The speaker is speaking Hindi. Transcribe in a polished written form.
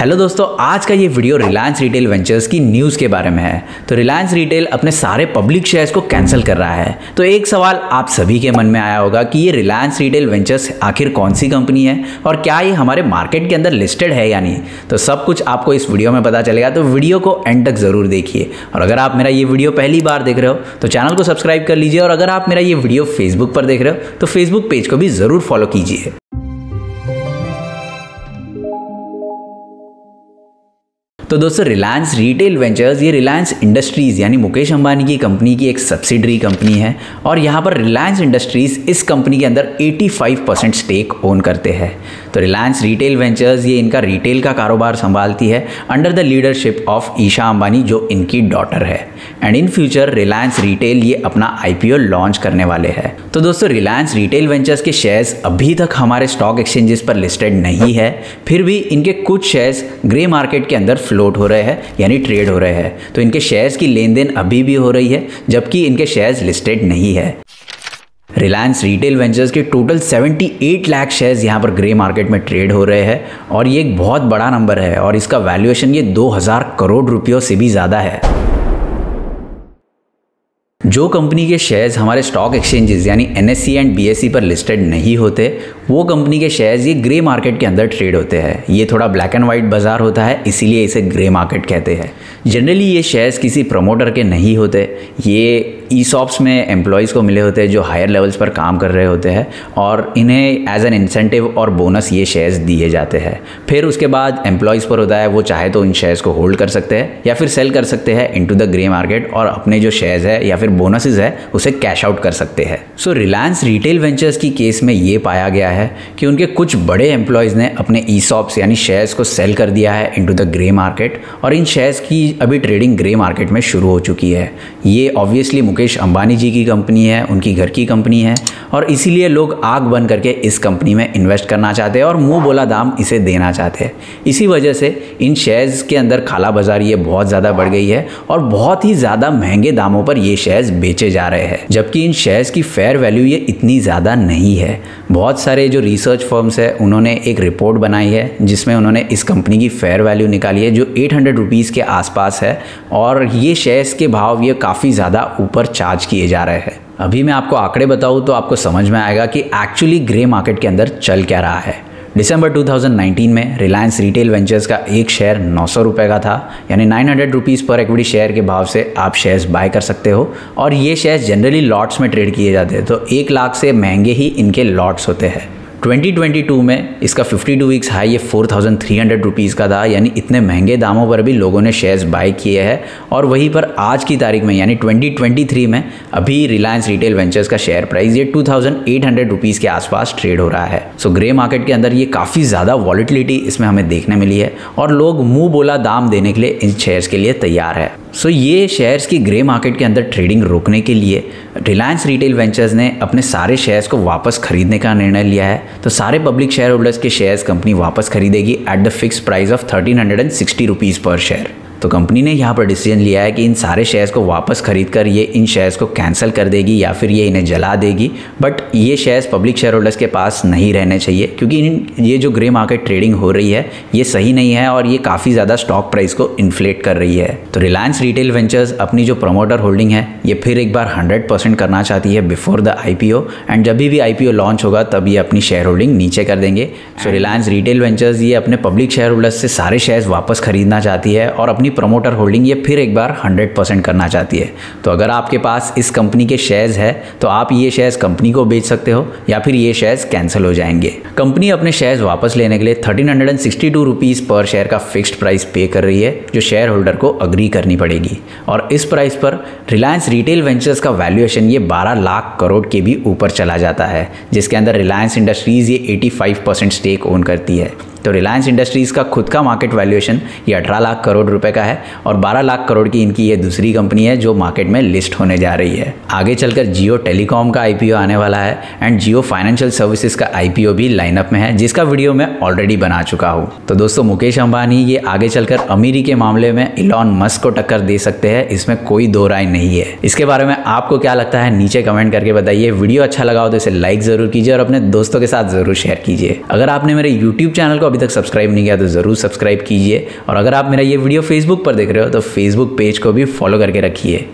हेलो दोस्तों, आज का ये वीडियो रिलायंस रिटेल वेंचर्स की न्यूज़ के बारे में है। तो रिलायंस रिटेल अपने सारे पब्लिक शेयर्स को कैंसिल कर रहा है। तो एक सवाल आप सभी के मन में आया होगा कि ये रिलायंस रिटेल वेंचर्स आखिर कौन सी कंपनी है और क्या ये हमारे मार्केट के अंदर लिस्टेड है या नहीं। तो सब कुछ आपको इस वीडियो में पता चलेगा, तो वीडियो को एंड तक ज़रूर देखिए। और अगर आप मेरा ये वीडियो पहली बार देख रहे हो तो चैनल को सब्सक्राइब कर लीजिए, और अगर आप मेरा ये वीडियो फेसबुक पर देख रहे हो तो फेसबुक पेज को भी ज़रूर फॉलो कीजिए। तो दोस्तों, रिलायंस रिटेल वेंचर्स ये रिलायंस इंडस्ट्रीज़ यानी मुकेश अंबानी की कंपनी की एक सब्सिडरी कंपनी है, और यहाँ पर रिलायंस इंडस्ट्रीज़ इस कंपनी के अंदर 85% स्टेक ओन करते हैं। तो रिलायंस रिटेल वेंचर्स ये इनका रिटेल का कारोबार संभालती है under the leadership of Isha Ambani, जो इनकी डॉटर है। And in future Reliance retail ये अपना IPO लॉन्च करने वाले है। तो दोस्तों, रिलायंस रिटेल वेंचर्स के शेयर्स अभी तक हमारे स्टॉक एक्सचेंजेस पर लिस्टेड नहीं है, फिर भी इनके कुछ शेयर्स ग्रे मार्केट के अंदर फ्लोट हो रहे हैं यानी ट्रेड हो रहे हैं। तो इनके शेयर्स की लेन देन अभी भी हो रही है, जबकि इनके शेयर्स लिस्टेड नहीं है। रिलायंस रिटेल वेंचर्स के टोटल 78 लाख शेयर्स यहाँ पर ग्रे मार्केट में ट्रेड हो रहे हैं, और ये एक बहुत बड़ा नंबर है, और इसका वैल्यूएशन ये 2000 करोड़ रुपयों से भी ज़्यादा है। जो कंपनी के शेयर्स हमारे स्टॉक एक्सचेंजेस यानी NSE एंड BSE पर लिस्टेड नहीं होते, वो कंपनी के शेयर्स ये ग्रे मार्केट के अंदर ट्रेड होते हैं। ये थोड़ा ब्लैक एंड वाइट बाजार होता है, इसीलिए इसे ग्रे मार्केट कहते हैं। जनरली ये शेयर्स किसी प्रमोटर के नहीं होते, ये ESOPs में एम्प्लॉयज़ को मिले होते हैं जो हायर लेवल्स पर काम कर रहे होते हैं, और इन्हें एज एन इंसेंटिव और बोनस ये शेयर्स दिए जाते हैं। फिर उसके बाद एम्प्लॉयज़ पर होता है, वो चाहे तो इन शेयर्स को होल्ड कर सकते हैं या फिर सेल कर सकते हैं इनटू द ग्रे मार्केट, और अपने जो शेयर्स है या फिर बोनसेस है उसे कैश आउट कर सकते हैं। सो रिलायंस रिटेल वेंचर्स की केस में ये पाया गया है कि उनके कुछ बड़े एम्प्लॉयज़ ने अपने ESOPs यानी शेयर्स को सेल कर दिया है इनटू द ग्रे मार्केट, और इन शेयर्स की अभी ट्रेडिंग ग्रे मार्केट में शुरू हो चुकी है। ये ऑब्वियसली मुकेश अंबानी जी की कंपनी है, उनकी घर की कंपनी है, और इसीलिए लोग आग बंद करके इस कंपनी में इन्वेस्ट करना चाहते हैं और मुंह बोला दाम इसे देना चाहते हैं। इसी वजह से इन शेयर्स के अंदर काला बाजार ये बहुत ज़्यादा बढ़ गई है, और बहुत ही ज़्यादा महंगे दामों पर ये शेयर्स बेचे जा रहे हैं, जबकि इन शेयर्स की फेयर वैल्यू ये इतनी ज़्यादा नहीं है। बहुत सारे जो रिसर्च फर्म्स है उन्होंने एक रिपोर्ट बनाई है जिसमें उन्होंने इस कंपनी की फेयर वैल्यू निकाली है जो 800 रुपीज़ के आसपास है, और ये शेयर्स के भाव ये काफ़ी ज़्यादा ऊपर चार्ज किए जा रहे हैं। अभी मैं आपको आंकड़े बताऊँ तो आपको समझ में आएगा कि एक्चुअली ग्रे मार्केट के अंदर चल क्या रहा है। दिसंबर 2019 में रिलायंस रिटेल वेंचर्स का एक शेयर 900 रुपये का था, यानी 900 रुपीज़ पर इक्विटी शेयर के भाव से आप शेयर्स बाय कर सकते हो, और ये शेयर्स जनरली लॉट्स में ट्रेड किए जाते हैं, तो 1 लाख से महंगे ही इनके लॉट्स होते हैं। 2022 में इसका 52 वीक्स हाई ये 4300 रुपीज़ का था, यानी इतने महंगे दामों पर भी लोगों ने शेयर्स बाय किए हैं, और वहीं पर आज की तारीख में यानी 2023 में अभी रिलायंस रिटेल वेंचर्स का शेयर प्राइस ये 2800 रुपीज़ के आसपास ट्रेड हो रहा है। सो ग्रे मार्केट के अंदर ये काफ़ी ज़्यादा वॉलिटिलिटी इसमें हमें देखने मिली है, और लोग मुँह बोला दाम देने के लिए इन शेयर्स के लिए तैयार है। सो ये शेयर्स की ग्रे मार्केट के अंदर ट्रेडिंग रोकने के लिए रिलायंस रिटेल वेंचर्स ने अपने सारे शेयर्स को वापस खरीदने का निर्णय लिया है। तो सारे पब्लिक शेयर होल्डर्स के शेयर्स कंपनी वापस खरीदेगी at the fix price of 1360 rupees पर शेयर। तो कंपनी ने यहाँ पर डिसीजन लिया है कि इन सारे शेयर्स को वापस खरीदकर ये इन शेयर्स को कैंसिल कर देगी या फिर ये इन्हें जला देगी, बट ये शेयर्स पब्लिक शेयर होल्डर्स के पास नहीं रहने चाहिए, क्योंकि ये जो ग्रे मार्केट ट्रेडिंग हो रही है ये सही नहीं है, और ये काफ़ी ज़्यादा स्टॉक प्राइस को इन्फ्लेट कर रही है। तो रिलायंस रिटेल वेंचर्स अपनी जो प्रमोटर होल्डिंग है ये फिर एक बार 100% करना चाहती है बिफोर द IPO, एंड जब भी IPO लॉन्च होगा तब ये अपनी शेयर होल्डिंग नीचे कर देंगे। सो रिलायंस रिटेल वेंचर्स ये अपने पब्लिक शेयर होल्डर्स से सारे शेयर्स वापस खरीदना चाहती है, और अपनी प्रमोटर होल्डिंग ये फिर एक बार 100% करना चाहती है। तो अगर आपके पास इस कंपनी के शेयर्स है तो आप ये शेयर्स कंपनी को बेच सकते हो या फिर ये शेयर्स कैंसिल हो जाएंगे। कंपनी अपने शेयर्स वापस लेने के लिए 1362 रुपीज़ पर शेयर का फिक्स्ड प्राइस पे कर रही है, जो शेयर होल्डर को अग्री करनी पड़ेगी, और इस प्राइस पर रिलायंस रिटेल वेंचर्स का वैल्यूएशन ये 12 लाख करोड़ के भी ऊपर चला जाता है, जिसके अंदर रिलायंस इंडस्ट्रीज़ ये 85% स्टेक ओन करती है। तो रिलायंस इंडस्ट्रीज़ का खुद का मार्केट वैल्यूएशन ये 18 लाख करोड़ रुपए का है, और 12 लाख करोड़ की इनकी ये दूसरी कंपनी है जो मार्केट में लिस्ट होने जा रही है। आगे चलकर जियो टेलीकॉम का IPO आने वाला है, एंड जियो फाइनेंशियल सर्विसेज का IPO भी लाइनअप में है, जिसका वीडियो मैं ऑलरेडी बना चुका हूँ। तो दोस्तों, मुकेश अंबानी ये आगे चलकर अमीरी के मामले में एलॉन मस्क को टक्कर दे सकते हैं, इसमें कोई दो राय नहीं है। इसके बारे में आपको क्या लगता है नीचे कमेंट करके बताइए। वीडियो अच्छा लगा हो तो इसे लाइक ज़रूर कीजिए और अपने दोस्तों के साथ ज़रूर शेयर कीजिए। अगर आपने मेरे यूट्यूब चैनल को अभी तक सब्सक्राइब नहीं किया तो ज़रूर सब्सक्राइब कीजिए, और अगर आप मेरा ये वीडियो फेसबुक पर देख रहे हो तो फेसबुक पेज को भी फॉलो करके रखिए।